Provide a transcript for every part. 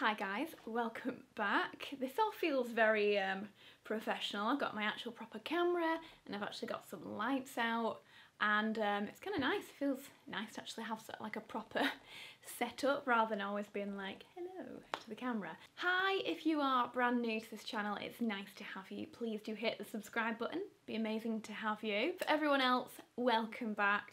Hi guys, welcome back. This all feels very professional. I've got my actual proper camera and I've actually got some lights out, and it's kind of nice. It feels nice to actually have like a proper setup rather than always being like hello to the camera. Hi, if you are brand new to this channel, it's nice to have you. Please do hit the subscribe button. It'd be amazing to have you. For everyone else, welcome back.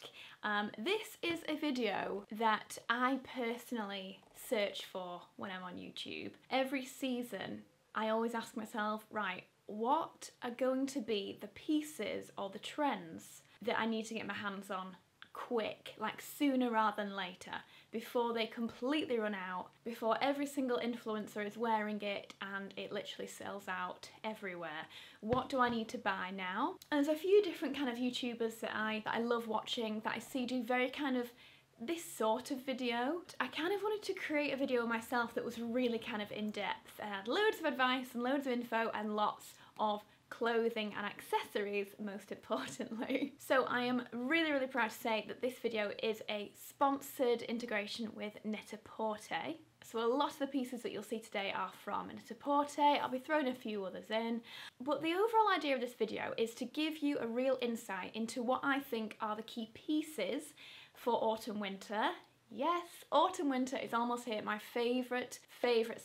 This is a video that I personally search for when I'm on YouTube. Every season I always ask myself, right, what are going to be the pieces or the trends that I need to get my hands on quick, like sooner rather than later, before they completely run out, before every single influencer is wearing it and it literally sells out everywhere. What do I need to buy now? And there's a few different kind of YouTubers that I love watching, that I see do very kind of this sort of video. I kind of wanted to create a video myself that was really kind of in-depth and had loads of advice and loads of info and lots of clothing and accessories, most importantly. So I am really, really proud to say that this video is a sponsored integration with Net-A-Porter. So a lot of the pieces that you'll see today are from Net-A-Porter. I'll be throwing a few others in. But the overall idea of this video is to give you a real insight into what I think are the key pieces for autumn winter. Yes, autumn winter is almost here. My favourite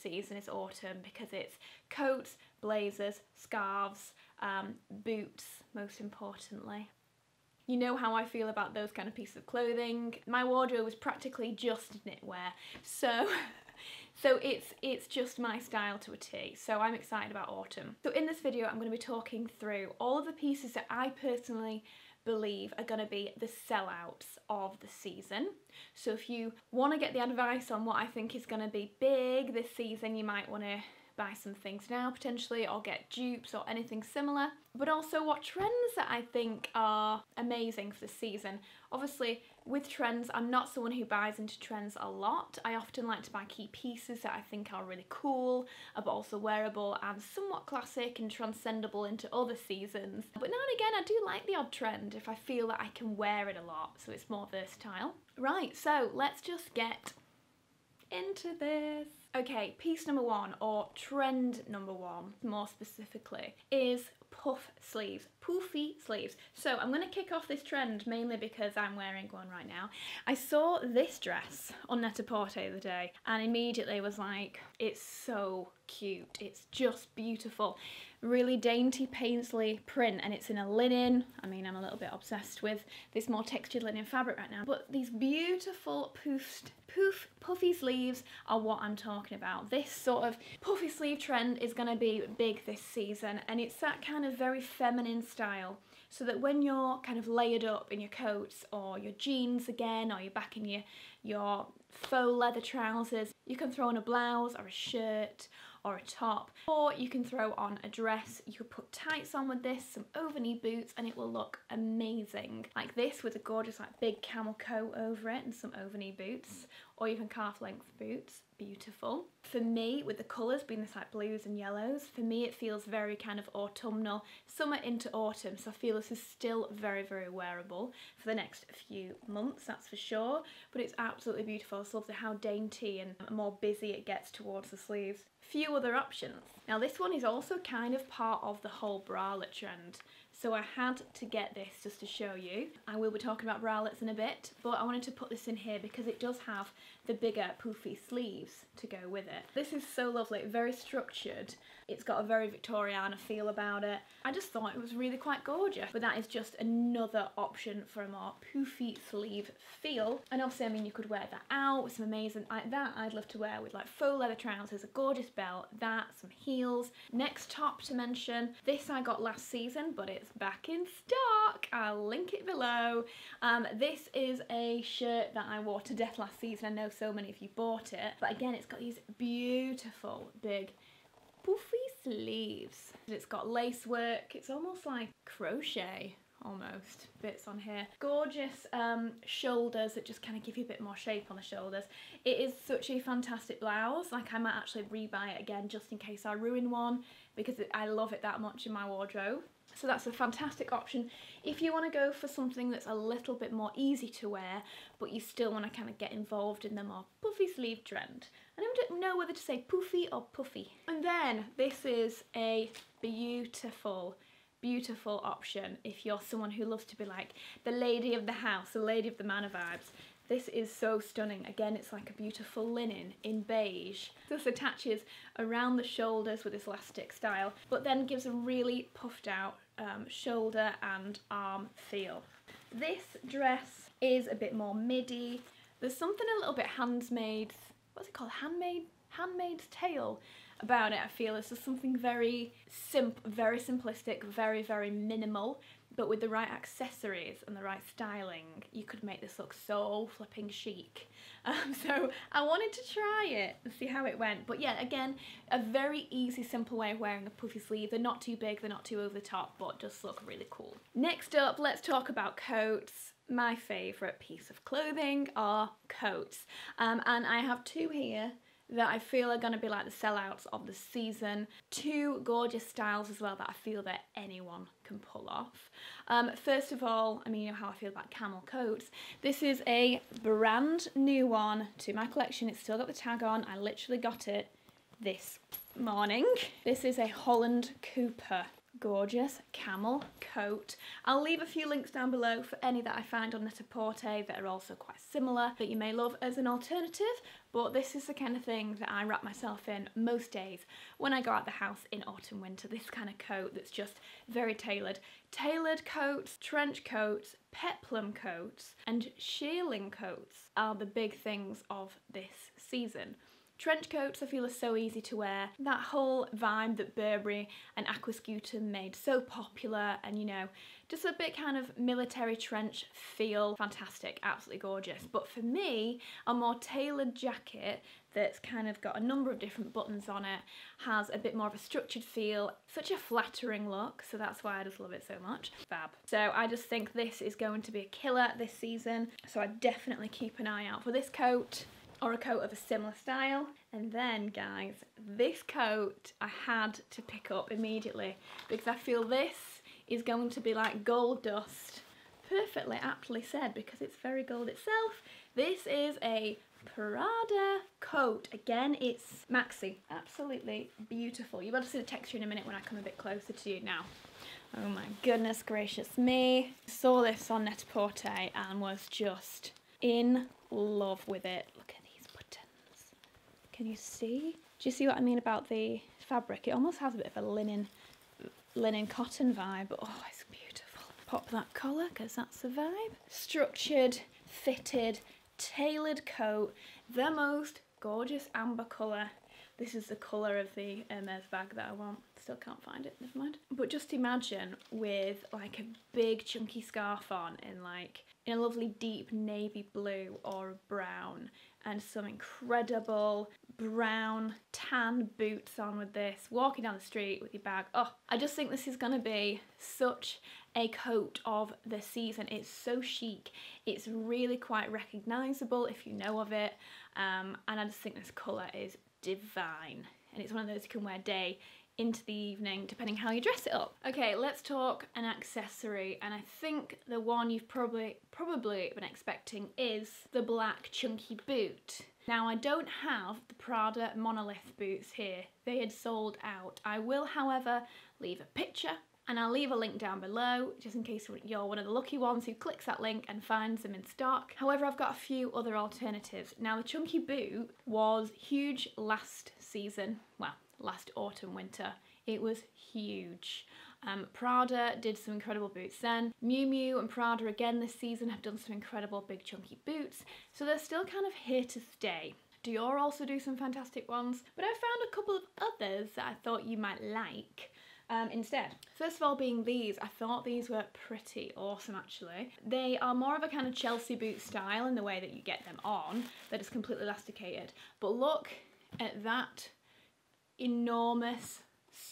season is autumn because it's coats, blazers, scarves, boots, most importantly. You know how I feel about those kind of pieces of clothing. My wardrobe was practically just knitwear, so it's just my style to a T, so I'm excited about autumn. So in this video I'm going to be talking through all of the pieces that I personally believe are going to be the sellouts of the season. So if you want to get the advice on what I think is going to be big this season, you might want to buy some things now potentially, or get dupes or anything similar, but also what trends that I think are amazing for the season. Obviously with trends, I'm not someone who buys into trends a lot. I often like to buy key pieces that I think are really cool but also wearable and somewhat classic and transcendable into other seasons, but now and again I do like the odd trend if I feel that I can wear it a lot, so it's more versatile. Right, so let's just get into this. Okay, piece number one, or trend number one more specifically, is puff sleeves, poofy sleeves. So I'm going to kick off this trend mainly because I'm wearing one right now. I saw this dress on Net-A-Porter the other day and immediately was like, it's so cute, it's just beautiful. Really dainty paisley print, and it's in a linen. I mean, I'm a little bit obsessed with this more textured linen fabric right now, but these beautiful puffy sleeves are what I'm talking about. This sort of puffy sleeve trend is going to be big this season, and it's that kind of very feminine style, so that when you're kind of layered up in your coats or your jeans again, or you're back in your faux leather trousers, you can throw on a blouse or a shirt or a top, or you can throw on a dress. You could put tights on with this, some over-knee boots, and it will look amazing. Like this with a gorgeous like big camel coat over it and some over-knee boots, or even calf-length boots. Beautiful. For me, with the colours being this like blues and yellows, for me it feels very kind of autumnal, summer into autumn, so I feel this is still very, very wearable for the next few months, that's for sure, but it's absolutely beautiful. I love how dainty and more busy it gets towards the sleeves. Few other options. Now this one is also kind of part of the whole bralette trend, so I had to get this just to show you. I will be talking about bralettes in a bit, but I wanted to put this in here because it does have the bigger poofy sleeves to go with it. This is so lovely, very structured. It's got a very Victoriana feel about it. I just thought it was really quite gorgeous, but that is just another option for a more poofy sleeve feel. And obviously, I mean, you could wear that out with some amazing, like that I'd love to wear with like faux leather trousers, a gorgeous belt, that, some heels. Next top to mention, this I got last season, but it's back in stock. I'll link it below. This is a shirt that I wore to death last season. I know so many of you bought it, but again, it's got these beautiful big poofy sleeves. It's got lace work. It's almost like crochet, almost, bits on here. Gorgeous shoulders that just kind of give you a bit more shape on the shoulders. It is such a fantastic blouse. Like, I might actually rebuy it again just in case I ruin one, because I love it that much in my wardrobe. So that's a fantastic option if you want to go for something that's a little bit more easy to wear, but you still want to kind of get involved in the more puffy sleeve trend. I don't know whether to say poofy or puffy. And then this is a beautiful, beautiful option if you're someone who loves to be like the lady of the house, the lady of the manor vibes. This is so stunning. Again, it's like a beautiful linen in beige. This attaches around the shoulders with this elastic style, but then gives a really puffed out shoulder and arm feel. This dress is a bit more midi. There's something a little bit handmaid's, what's it called? Handmaid's Tale about it, I feel. This is something very simplistic, very, very minimal. But with the right accessories and the right styling, you could make this look so flipping chic. So I wanted to try it and see how it went. But yeah, again, a very easy, simple way of wearing a puffy sleeve. They're not too big, they're not too over the top, but just look really cool. Next up, let's talk about coats. My favourite piece of clothing are coats. And I have two here that I feel are going to be like the sellouts of the season. Two gorgeous styles as well that I feel that anyone can pull off. First of all, I mean, you know how I feel about camel coats. This is a brand new one to my collection. It's still got the tag on. I literally got it this morning. This is a Holland Cooper. Gorgeous camel coat. I'll leave a few links down below for any that I find on Net-A-Porter that are also quite similar that you may love as an alternative, but this is the kind of thing that I wrap myself in most days when I go out the house in autumn winter. This kind of coat that's just very tailored. Tailored coats, trench coats, peplum coats and shearling coats are the big things of this season. Trench coats I feel are so easy to wear. That whole vibe that Burberry and Aquascutum made so popular, and you know, just a bit kind of military trench feel. Fantastic, absolutely gorgeous. But for me, a more tailored jacket that's kind of got a number of different buttons on it, has a bit more of a structured feel, such a flattering look, so that's why I just love it so much. Fab. So I just think this is going to be a killer this season, so I definitely keep an eye out for this coat. Or a coat of a similar style. And then guys, this coat I had to pick up immediately because I feel this is going to be like gold dust. Perfectly aptly said, because it's very gold itself. This is a Prada coat. Again, it's maxi. Absolutely beautiful. You'll be able to see the texture in a minute when I come a bit closer to you now. Oh my goodness gracious me. Saw this on Net-A-Porter and was just in love with it. Look at can you see? Do you see what I mean about the fabric? It almost has a bit of a linen cotton vibe. Oh, it's beautiful. Pop that collar, because that's the vibe. Structured, fitted, tailored coat. The most gorgeous amber colour. This is the colour of the Hermes bag that I want. Still can't find it, never mind. But just imagine with like a big chunky scarf on and like in a lovely deep navy blue or brown, and some incredible brown tan boots on with this, walking down the street with your bag. Oh, I just think this is going to be such a coat of the season. It's so chic. It's really quite recognisable if you know of it. And I just think this colour is divine. And it's one of those you can wear day into the evening, depending how you dress it up. Okay, let's talk an accessory, and I think the one you've probably been expecting is the black chunky boot. Now, I don't have the Prada monolith boots here. They had sold out. I will, however, leave a picture, and I'll leave a link down below, just in case you're one of the lucky ones who clicks that link and finds them in stock. However, I've got a few other alternatives. Now, the chunky boot was huge last season. Well, last autumn winter. It was huge. Prada did some incredible boots then. Miu Miu and Prada again this season have done some incredible big chunky boots, so they're still kind of here to stay. Dior also do some fantastic ones, but I found a couple of others that I thought you might like instead. First of all, being these, I thought these were pretty awesome actually. They are more of a kind of Chelsea boot style in the way that you get them on. They're just completely elasticated, but look at that enormous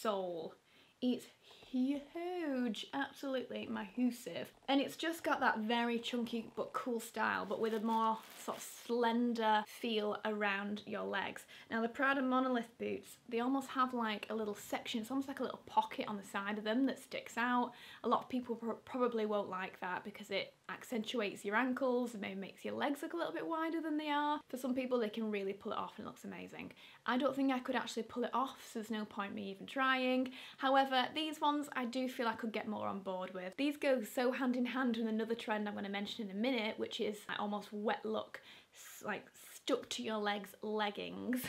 sole. It's huge, absolutely massive. And it's just got that very chunky but cool style, but with a more sort of slender feel around your legs. Now the Prada monolith boots, they almost have like a little section, it's almost like a little pocket on the side of them that sticks out. A lot of people probably won't like that because it accentuates your ankles and maybe makes your legs look a little bit wider than they are. For some people they can really pull it off and it looks amazing. I don't think I could actually pull it off, so there's no point me even trying. However, these ones I do feel I could get more on board with. These go so hand in hand with another trend I'm going to mention in a minute, which is that almost wet look, like stuck to your legs leggings.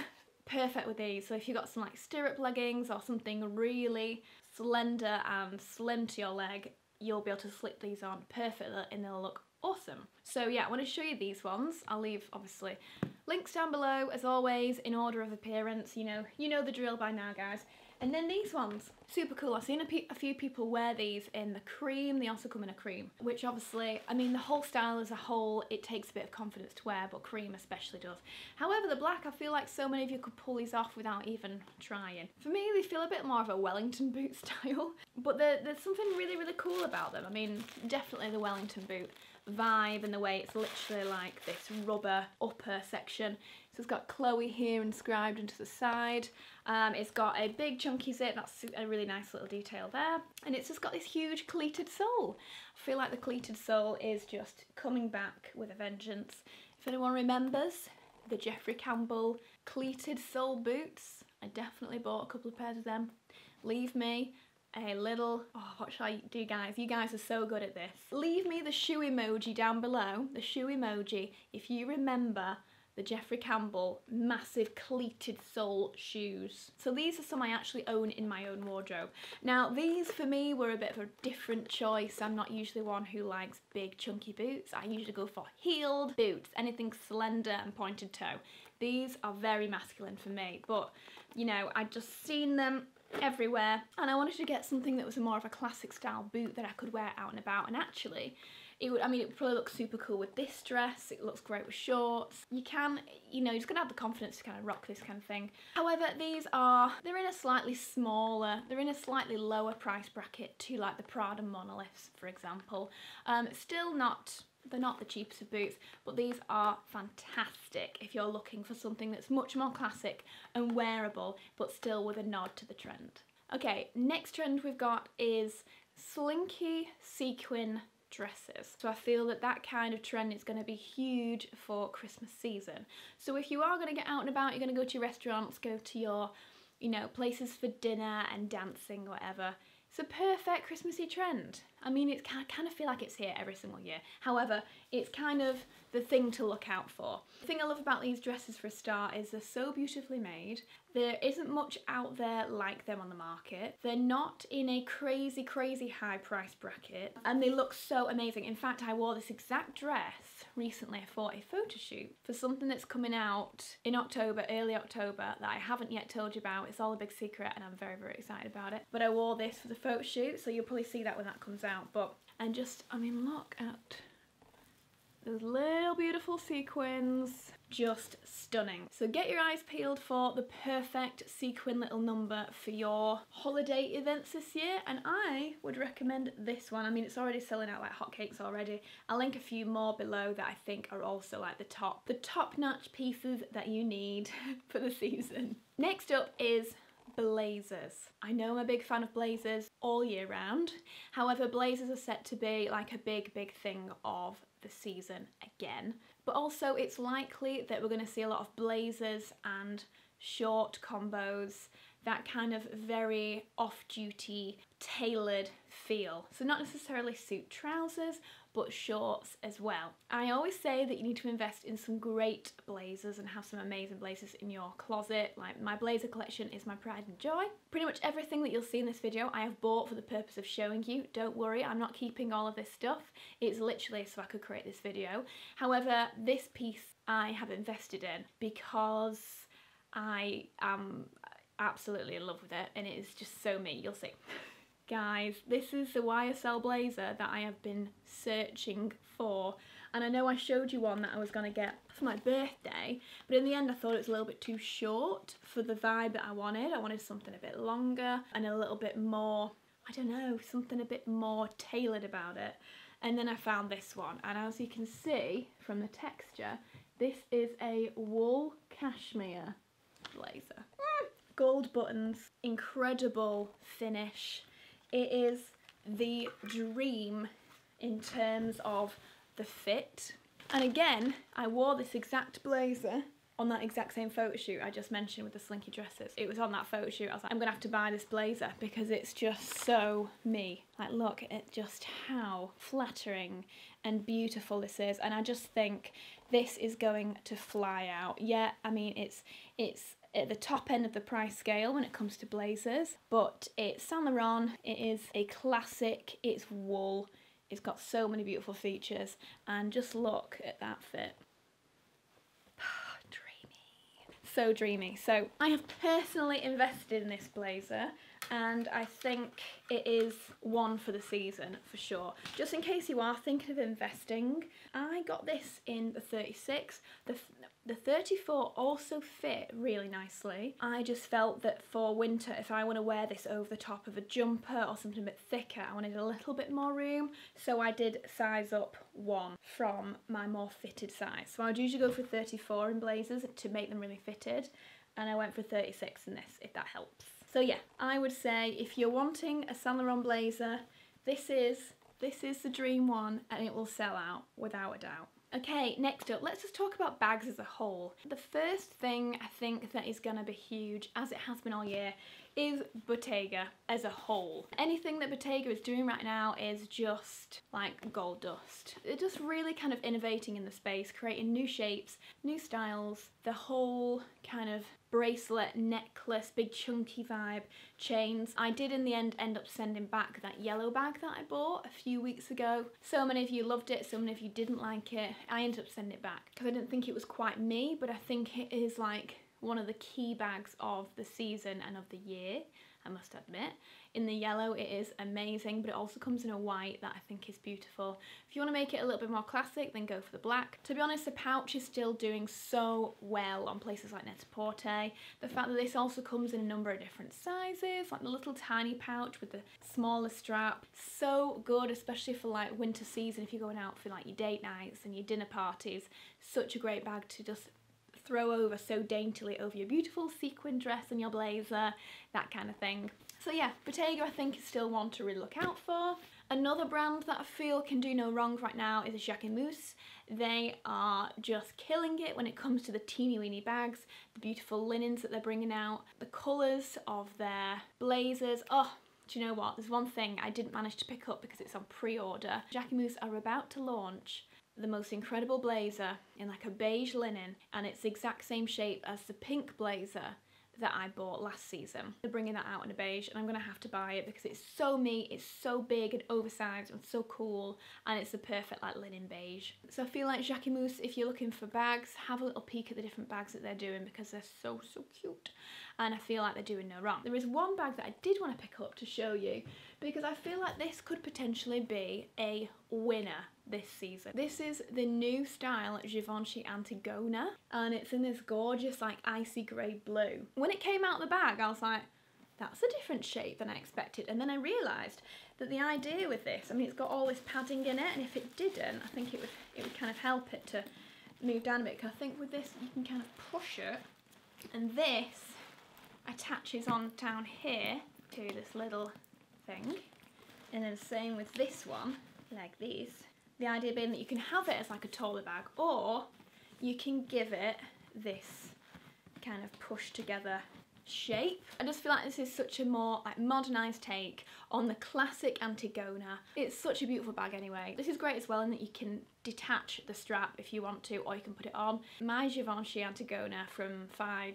Perfect with these. So if you've got some like stirrup leggings or something really slender and slim to your leg, you'll be able to slip these on perfectly and they'll look awesome. So yeah, I want to show you these ones. I'll leave obviously links down below as always in order of appearance. You know the drill by now, guys. And then these ones, super cool. I've seen a few people wear these in the cream. They also come in a cream, which obviously, I mean, the whole style as a whole, it takes a bit of confidence to wear, but cream especially does. However, the black, I feel like so many of you could pull these off without even trying. For me, they feel a bit more of a Wellington boot style, but there's something really, really cool about them. I mean, definitely the Wellington boot vibe and the way it's literally like this rubber upper section. So it's got Chloe here inscribed into the side. It's got a big chunky zip, that's a really nice little detail there. And it's just got this huge cleated sole. I feel like the cleated sole is just coming back with a vengeance. If anyone remembers the Jeffrey Campbell cleated sole boots, I definitely bought a couple of pairs of them. Leave me a little, oh, what shall I do, guys? You guys are so good at this. Leave me the shoe emoji down below, the shoe emoji, if you remember the Jeffrey Campbell massive cleated sole shoes. So these are some I actually own in my own wardrobe. Now these for me were a bit of a different choice. I'm not usually one who likes big chunky boots. I usually go for heeled boots, anything slender and pointed toe. These are very masculine for me, but you know, I'd just seen them everywhere and I wanted to get something that was more of a classic style boot that I could wear out and about. And actually it would, I mean, it would probably look super cool with this dress. It looks great with shorts. You can, you know, you're just gonna have the confidence to kind of rock this kind of thing. However, these are, they're in a slightly smaller, they're in a slightly lower price bracket to like the Prada monoliths, for example. Still not, they're not the cheapest of boots, but these are fantastic if you're looking for something that's much more classic and wearable, but still with a nod to the trend. Okay, next trend we've got is slinky sequin dresses. So I feel that that kind of trend is going to be huge for Christmas season. So if you are going to get out and about, you're going to go to your restaurants, go to your, you know, places for dinner and dancing, whatever. It's a perfect Christmassy trend. I mean, it's, I kind of feel like it's here every single year. However, it's kind of the thing to look out for. The thing I love about these dresses for a start is they're so beautifully made. There isn't much out there like them on the market. They're not in a crazy, crazy high price bracket and they look so amazing. In fact, I wore this exact dress recently for a photo shoot for something that's coming out in October, early October, that I haven't yet told you about. It's all a big secret and I'm very, very excited about it. But I wore this for the photo shoot, so you'll probably see that when that comes out. But, and just, I mean, look at those little beautiful sequins, just stunning. So get your eyes peeled for the perfect sequin little number for your holiday events this year, and I would recommend this one. I mean, it's already selling out like hotcakes already. I'll link a few more below that I think are also like the top-notch pieces that you need for the season. Next up is blazers. I know I'm a big fan of blazers all year round. However, blazers are set to be like a big, big thing of the season again, but also it's likely that we're going to see a lot of blazers and short combos, that kind of very off-duty tailored feel. So not necessarily suit trousers, but shorts as well. I always say that you need to invest in some great blazers and have some amazing blazers in your closet. Like my blazer collection is my pride and joy. Pretty much everything that you'll see in this video I have bought for the purpose of showing you. Don't worry, I'm not keeping all of this stuff. It's literally so I could create this video. However, this piece I have invested in because I am absolutely in love with it and it is just so me, you'll see. Guys, this is the YSL blazer that I have been searching for, and I know I showed you one that I was going to get for my birthday, but in the end I thought it was a little bit too short for the vibe that I wanted. I wanted something a bit longer and a little bit more, I don't know, something a bit more tailored about it. And then I found this one, and as you can see from the texture, this is a wool cashmere blazer. Gold buttons, incredible finish. It is the dream in terms of the fit. And again, I wore this exact blazer on that exact same photo shoot I just mentioned with the slinky dresses. It was on that photo shoot I was like, I'm gonna have to buy this blazer because it's just so me. Like, look at just how flattering and beautiful this is, and I just think this is going to fly out. Yeah, I mean, it's at the top end of the price scale when it comes to blazers, but it's Saint Laurent, it is a classic, it's wool, it's got so many beautiful features, and just look at that fit. So dreamy. So I have personally invested in this blazer, and I think it is one for the season for sure. Just in case you are thinking of investing, I got this in the 36. The 34 also fit really nicely. I just felt that for winter, if I want to wear this over the top of a jumper or something a bit thicker, I wanted a little bit more room, so I did size up one from my more fitted size. So I would usually go for 34 in blazers to make them really fitted, and I went for 36 in this, if that helps. So yeah, I would say if you're wanting a Saint Laurent blazer, this is the dream one, and it will sell out without a doubt. Okay, next up, let's just talk about bags as a whole. The first thing I think that is gonna be huge, as it has been all year, is Bottega as a whole. Anything that Bottega is doing right now is just like gold dust. They're just really kind of innovating in the space, creating new shapes, new styles, the whole kind of bracelet, necklace, big chunky vibe, chains. I did in the end up sending back that yellow bag that I bought a few weeks ago. So many of you loved it, so many of you didn't like it. I ended up sending it back because I didn't think it was quite me, but I think it is like one of the key bags of the season and of the year, I must admit. In the yellow it is amazing, but it also comes in a white that I think is beautiful. If you want to make it a little bit more classic, then go for the black. To be honest, the pouch is still doing so well on places like Net-A-Porter. The fact that this also comes in a number of different sizes, like the little tiny pouch with the smaller strap, so good, especially for like winter season, if you're going out for like your date nights and your dinner parties. Such a great bag to just throw over so daintily over your beautiful sequin dress and your blazer, that kind of thing. So yeah, Bottega I think is still one to really look out for. Another brand that I feel can do no wrong right now is Jacquemus. They are just killing it when it comes to the teeny weeny bags, the beautiful linens that they're bringing out, the colours of their blazers. Oh, do you know what? There's one thing I didn't manage to pick up because it's on pre-order. Jacquemus are about to launch the most incredible blazer in like a beige linen, and it's the exact same shape as the pink blazer that I bought last season. They're bringing that out in a beige, and I'm gonna have to buy it because it's so me, it's so big and oversized and so cool, and it's the perfect like linen beige. So I feel like Jacquemus, if you're looking for bags, have a little peek at the different bags that they're doing because they're so cute, and I feel like they're doing no wrong. There is one bag that I did want to pick up to show you because I feel like this could potentially be a winner this season. This is the new style Givenchy Antigona, and it's in this gorgeous like icy grey blue. When it came out the bag I was like, that's a different shape than I expected, and then I realised that the idea with this, I mean, it's got all this padding in it, and if it didn't, I think it would kind of help it to move down a bit, because I think with this you can kind of push it, and this attaches on down here to this little thing, and then same with this one, like these. The idea being that you can have it as like a taller bag, or you can give it this kind of push together shape. I just feel like this is such a more like modernised take on the classic Antigona. It's such a beautiful bag anyway. This is great as well in that you can detach the strap if you want to, or you can put it on. My Givenchy Antigona from 5,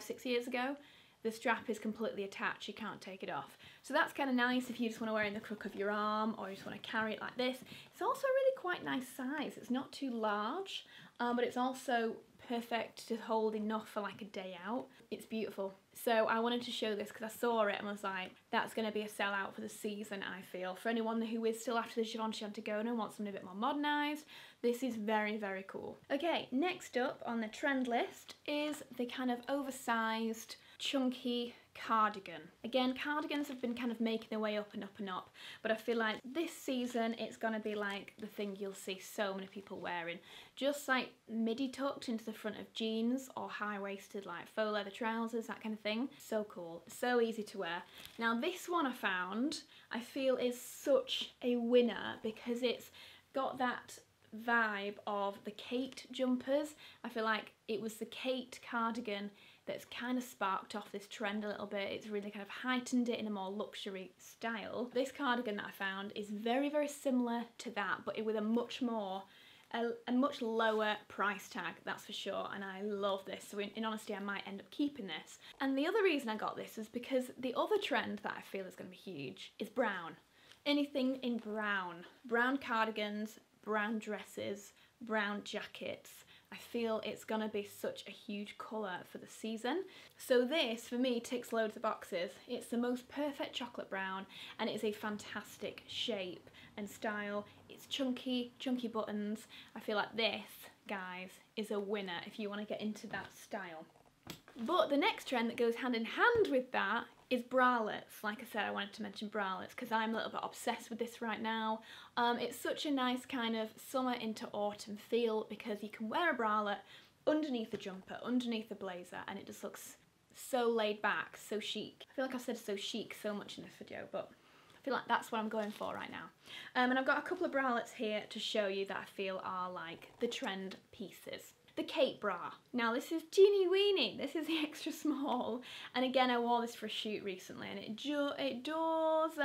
6 years ago, the strap is completely attached, you can't take it off. So that's kind of nice if you just want to wear it in the crook of your arm, or you just want to carry it like this. It's also really quite nice size. It's not too large, but it's also perfect to hold enough for like a day out. It's beautiful. So I wanted to show this because I saw it and was like, that's going to be a sellout for the season, I feel. For anyone who is still after the Givenchy Antigona and wants something a bit more modernised, This is very, very cool. Okay, next up on the trend list is the kind of oversized, chunky cardigan. Again, cardigans have been kind of making their way up and up and up, but I feel like this season it's gonna be like the thing you'll see so many people wearing. Just like midi tucked into the front of jeans or high-waisted like faux leather trousers, that kind of thing. So cool, so easy to wear. Now this one I found, I feel is such a winner because it's got that vibe of the Kate jumpers. I feel like it was the Kate cardigan that's kind of sparked off this trend a little bit. It's really kind of heightened it in a more luxury style. This cardigan that I found is very, very similar to that, but with a much lower price tag, that's for sure, and I love this. So in honesty, I might end up keeping this. And the other reason I got this is because the other trend that I feel is going to be huge is brown. Anything in brown. Brown cardigans, brown dresses, brown jackets. I feel it's gonna be such a huge colour for the season. So this, for me, ticks loads of boxes. It's the most perfect chocolate brown and it's a fantastic shape and style. It's chunky, chunky buttons. I feel like this, guys, is a winner if you wanna get into that style. But the next trend that goes hand in hand with that is bralettes. Like I said, I wanted to mention bralettes because I'm a little bit obsessed with this right now. It's such a nice kind of summer into autumn feel because you can wear a bralette underneath a jumper, underneath a blazer, and it just looks so laid back, so chic. I feel like I've said so chic so much in this video, but I feel like that's what I'm going for right now. And I've got a couple of bralettes here to show you that I feel are like the trend pieces. The Kate bra. Now this is teeny weeny, this is the extra small, and again I wore this for a shoot recently and it does,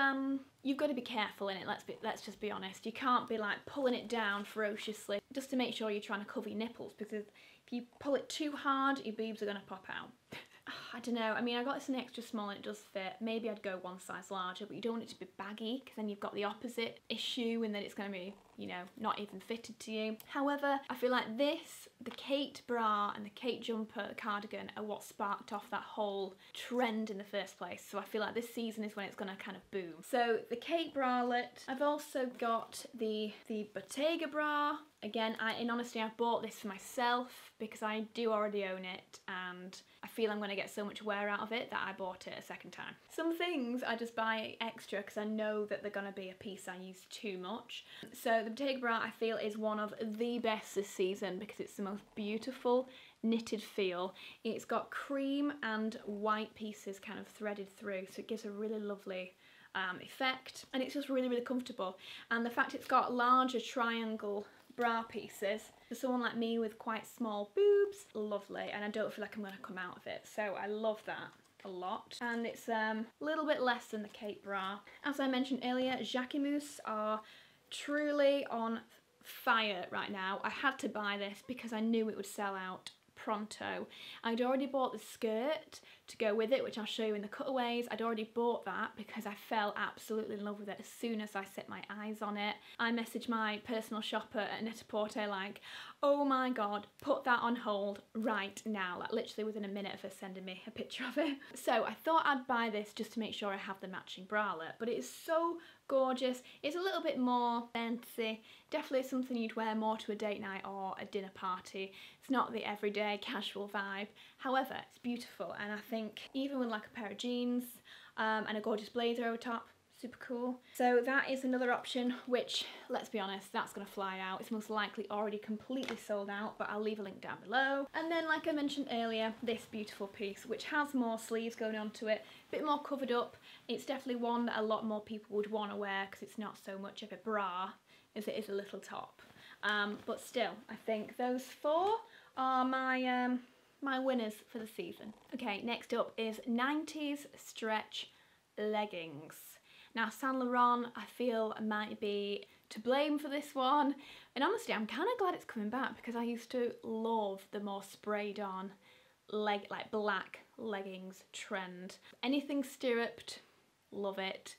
you've got to be careful in it, let's just be honest. You can't be like pulling it down ferociously just to make sure you're trying to cover your nipples, because if you pull it too hard your boobs are going to pop out. I don't know, I mean I got this in extra small and it does fit. Maybe I'd go one size larger, but you don't want it to be baggy because then you've got the opposite issue and then it's going to be, you know, not even fitted to you. However, I feel like this, the Kate bra and the Kate jumper cardigan are what sparked off that whole trend in the first place. So I feel like this season is when it's going to kind of boom. So the Kate bralette, I've also got the Bottega bra. Again, in honesty, I bought this for myself because I do already own it and I feel I'm going to get so much wear out of it that I bought it a second time. Some things I just buy extra because I know that they're going to be a piece I use too much. So the Bottega bra, I feel, is one of the best this season because it's the most beautiful knitted feel. It's got cream and white pieces kind of threaded through, so it gives a really lovely effect, and it's just really, really comfortable. And the fact it's got larger triangle bra pieces for someone like me with quite small boobs, lovely, and I don't feel like I'm going to come out of it, so I love that a lot. And it's a little bit less than the Kate bra. As I mentioned earlier, Jacquemus are truly on fire right now. I had to buy this because I knew it would sell out pronto. I'd already bought the skirt to go with it, which I'll show you in the cutaways. I'd already bought that because I fell absolutely in love with it as soon as I set my eyes on it. I messaged my personal shopper at Net-A-Porter like, oh my god, put that on hold right now, like literally within a minute of her sending me a picture of it. So I thought I'd buy this just to make sure I have the matching bralette, but it is so gorgeous. It's a little bit more fancy, definitely something you'd wear more to a date night or a dinner party. It's not the everyday casual vibe, however it's beautiful, and I think even with like a pair of jeans and a gorgeous blazer over top, super cool. So that is another option which, let's be honest, that's going to fly out. It's most likely already completely sold out, but I'll leave a link down below. And then like I mentioned earlier, this beautiful piece which has more sleeves going onto it, a bit more covered up. It's definitely one that a lot more people would want to wear because it's not so much of a bra as it is a little top. But still, I think those four are my winners for the season. Okay, next up is 90s stretch leggings. Now Saint Laurent, I feel, might be to blame for this one, and honestly I'm kind of glad it's coming back because I used to love the more sprayed on like black leggings trend. Anything stirruped, love it.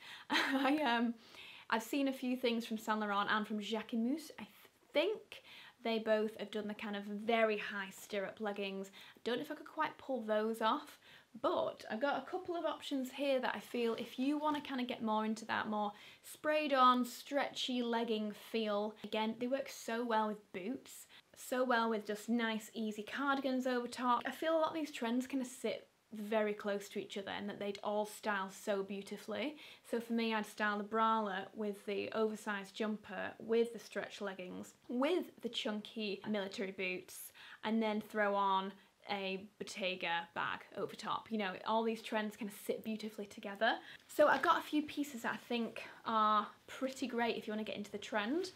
I've seen a few things from Saint Laurent and from Jacquemus, I think. They both have done the kind of very high stirrup leggings. I don't know if I could quite pull those off, But I've got a couple of options here that I feel if you want to kind of get more into that more sprayed on, stretchy legging feel. Again, they work so well with boots, so well with just nice, easy cardigans over top. I feel a lot of these trends kind of sit very close to each other and that they'd all style so beautifully. So for me, I'd style the bralette with the oversized jumper, with the stretch leggings, with the chunky military boots, and then throw on a Bottega bag over top. You know, all these trends kind of sit beautifully together. So I've got a few pieces that I think are pretty great if you want to get into the trend.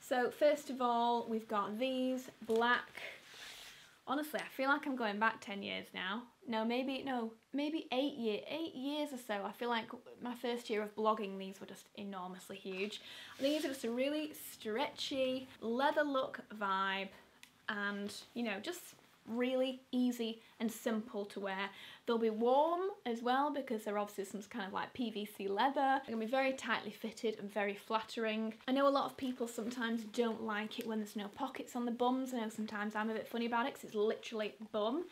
So first of all, we've got these black. Honestly, I feel like I'm going back 10 years now. No, maybe 8 years or so. I feel like my first year of blogging, these were just enormously huge. And these are just a really stretchy leather look vibe and, you know, just really easy and simple to wear. They'll be warm as well because they're obviously some kind of like PVC leather. They're gonna be very tightly fitted and very flattering. I know a lot of people sometimes don't like it when there's no pockets on the bums. I know sometimes I'm a bit funny about it because it's literally bum.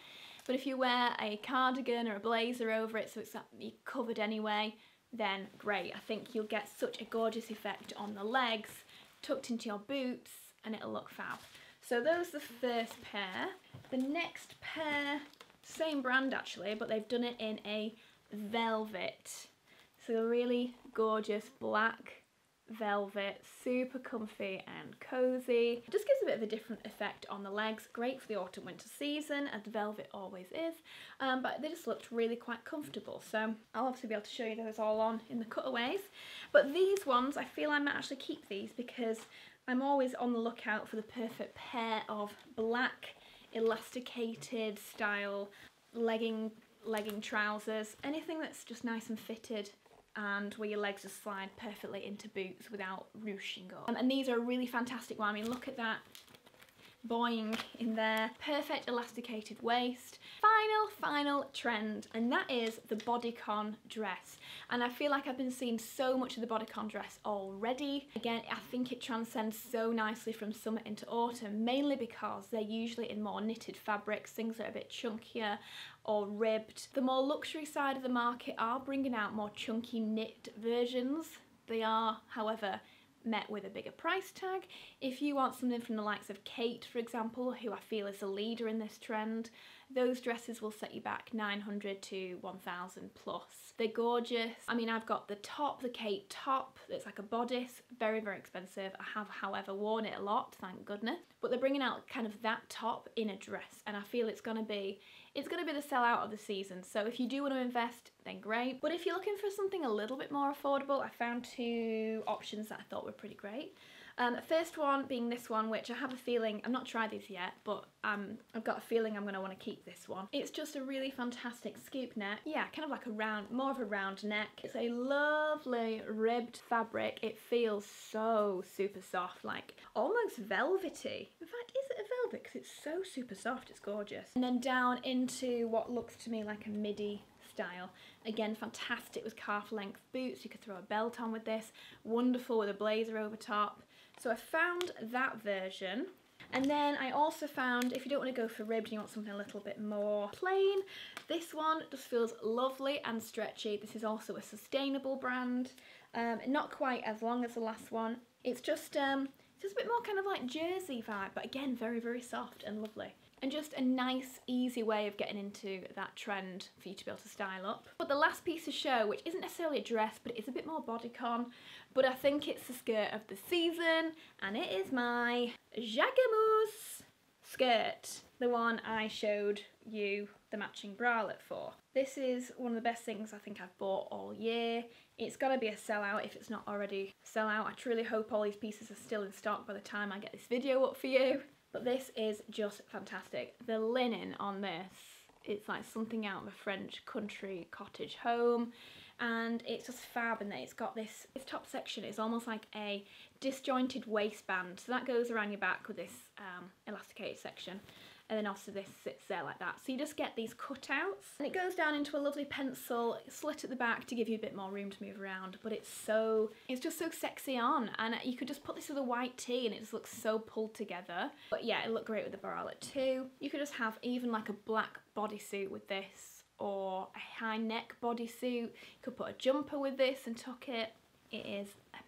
But if you wear a cardigan or a blazer over it so it's covered anyway, then great. I think you'll get such a gorgeous effect on the legs, tucked into your boots, and it'll look fab. So those are the first pair. The next pair, same brand actually, but they've done it in a velvet. So really gorgeous black velvet, super comfy and cozy. Just gives a bit of a different effect on the legs. Great for the autumn winter season, as velvet always is, but they just looked really quite comfortable. So I'll obviously be able to show you those all on in the cutaways. But these ones, I feel I might actually keep these because I'm always on the lookout for the perfect pair of black elasticated style legging trousers, anything that's just nice and fitted and where your legs just slide perfectly into boots without ruching up. And these are a really fantastic one. I mean, look at that boing in there. Perfect elasticated waist. Final trend, and that is the bodycon dress. And I feel like I've been seeing so much of the bodycon dress already. Again, I think it transcends so nicely from summer into autumn, mainly because they're usually in more knitted fabrics, things that are a bit chunkier or ribbed. The more luxury side of the market are bringing out more chunky knit versions. They are, however, met with a bigger price tag. If you want something from the likes of Kate, for example, who I feel is a leader in this trend, those dresses will set you back 900 to 1,000 plus. They're gorgeous. I mean, I've got the top, the Kate top, that's like a bodice, very, very expensive. I have, however, worn it a lot, thank goodness. But they're bringing out kind of that top in a dress, and I feel it's gonna be the sellout of the season. So if you do want to invest, then great. But if you're looking for something a little bit more affordable, I found two options that I thought were pretty great. First one being this one, which I have a feeling, I've not tried these yet, but I've got a feeling I'm gonna want to keep this one. It's just a really fantastic scoop neck. Yeah, kind of like a round, more of a round neck. It's a lovely ribbed fabric. It feels so super soft, like almost velvety. In fact, is it a velvet? Because it's so super soft, it's gorgeous. And then down into what looks to me like a midi style. Again, fantastic with calf length boots. You could throw a belt on with this. Wonderful with a blazer over top. So I found that version, and then I also found, if you don't want to go for ribbed and you want something a little bit more plain, this one just feels lovely and stretchy. This is also a sustainable brand, not quite as long as the last one. It's just a bit more kind of like jersey vibe, but again, very, very soft and lovely. And just a nice, easy way of getting into that trend for you to be able to style up. But the last piece to show, which isn't necessarily a dress, but it is a bit more bodycon, but I think it's the skirt of the season, and it is my Jacquemus skirt, the one I showed you the matching bralette for. This is one of the best things I think I've bought all year. It's gonna be a sellout if it's not already a sellout. I truly hope all these pieces are still in stock by the time I get this video up for you. But this is just fantastic. The linen on this, it's like something out of a French country cottage home, and it's just fab. And it's got this top section is almost like a disjointed waistband, so that goes around your back with this elasticated section, and then also this sits there like that. So you just get these cutouts, and it goes down into a lovely pencil slit at the back to give you a bit more room to move around. But it's just so sexy on, and you could just put this with a white tee and it just looks so pulled together. But yeah, it looked great with the bralette too. You could just have even like a black bodysuit with this, or a high neck bodysuit. You could put a jumper with this and tuck it. It is amazing.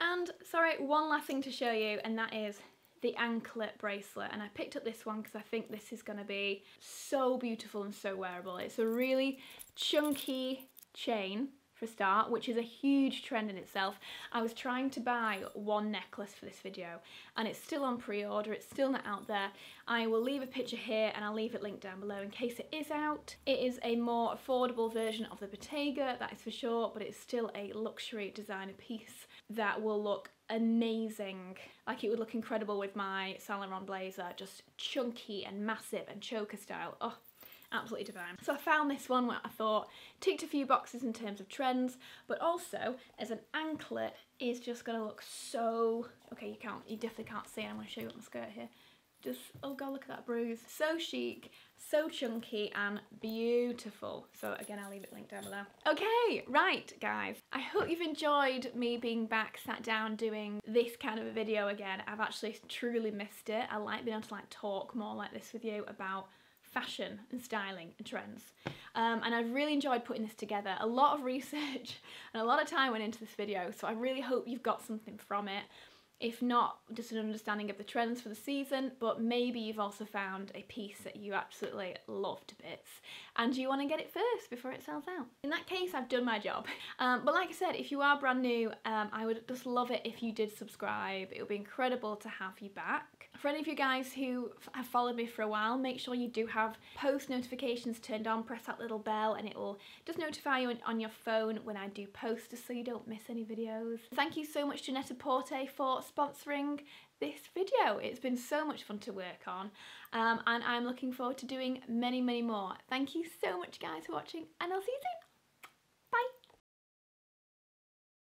And sorry, one last thing to show you, and that is the anklet bracelet. And I picked up this one because I think this is going to be so beautiful and so wearable. It's a really chunky chain for a start, which is a huge trend in itself. I was trying to buy one necklace for this video and it's still on pre-order, it's still not out there. I will leave a picture here and I'll leave it linked down below in case it is out. It is a more affordable version of the Bottega, that is for sure, but it's still a luxury designer piece that will look amazing. Like, it would look incredible with my Saint Laurent blazer, just chunky and massive and choker style. Oh, absolutely divine. So I found this one where I thought ticked a few boxes in terms of trends, but also as an anklet is just gonna look so, okay, you definitely can't see. I'm gonna show you up my skirt here. Just, oh god, look at that bruise. So chic, so chunky and beautiful. So again, I'll leave it linked down below. Okay, right guys, I hope you've enjoyed me being back sat down doing this kind of a video again. I've actually truly missed it. I like being able to like talk more like this with you about fashion and styling and trends, and I've really enjoyed putting this together. A lot of research and a lot of time went into this video, so I really hope you've got something from it. If not, just an understanding of the trends for the season, but maybe you've also found a piece that you absolutely love to bits and you want to get it first before it sells out. In that case, I've done my job. But like I said, if you are brand new, I would just love it if you did subscribe. It would be incredible to have you back. For any of you guys who have followed me for a while, make sure you do have post notifications turned on. Press that little bell and it will just notify you on your phone when I do post, just so you don't miss any videos. Thank you so much to Net-A-Porter for sponsoring this video. It's been so much fun to work on, and I'm looking forward to doing many more. Thank you so much guys for watching, and I'll see you soon.